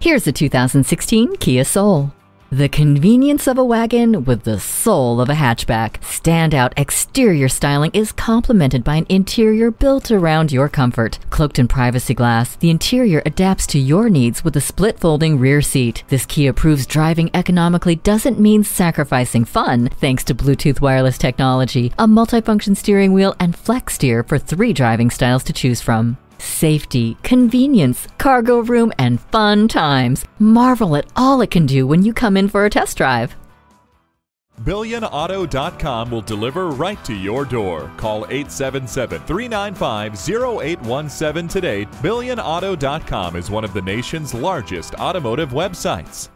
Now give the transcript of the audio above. Here's the 2016 Kia Soul. The convenience of a wagon with the soul of a hatchback. Standout exterior styling is complemented by an interior built around your comfort. Cloaked in privacy glass, the interior adapts to your needs with a split folding rear seat. This Kia proves driving economically doesn't mean sacrificing fun thanks to Bluetooth wireless technology, a multifunction steering wheel, and flex steer for 3 driving styles to choose from. Safety, convenience, cargo room, and fun times. Marvel at all it can do when you come in for a test drive. BillionAuto.com will deliver right to your door. Call 877-395-0817 today. BillionAuto.com is one of the nation's largest automotive websites.